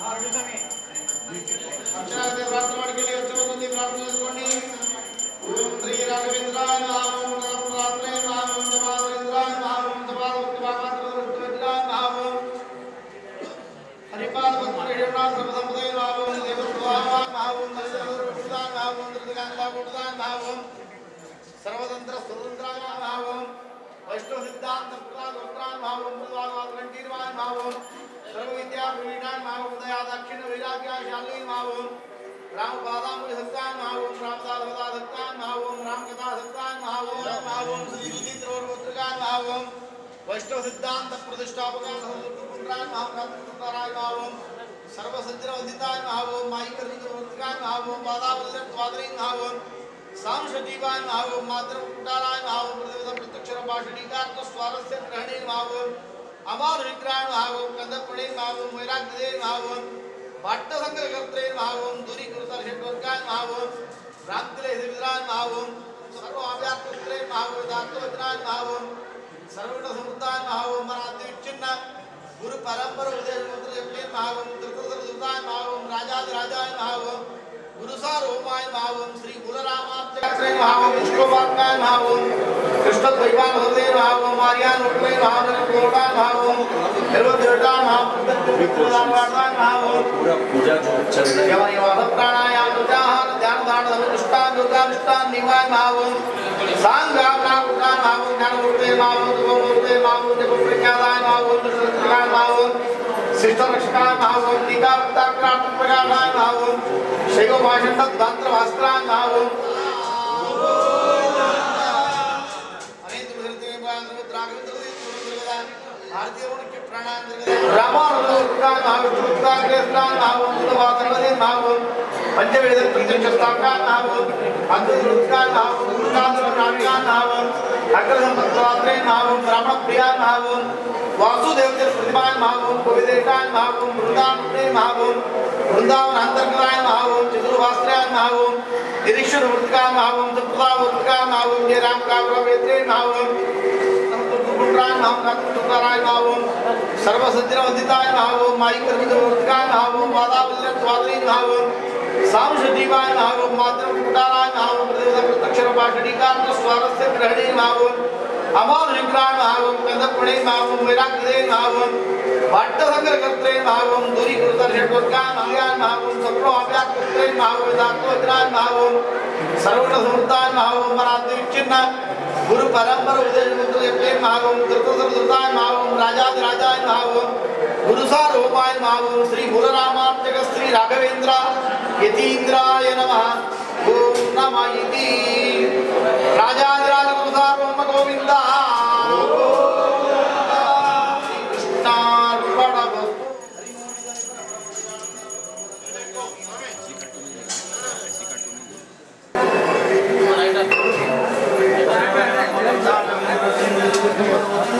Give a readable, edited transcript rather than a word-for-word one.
Raja Raja Guru Sarvam Govinda.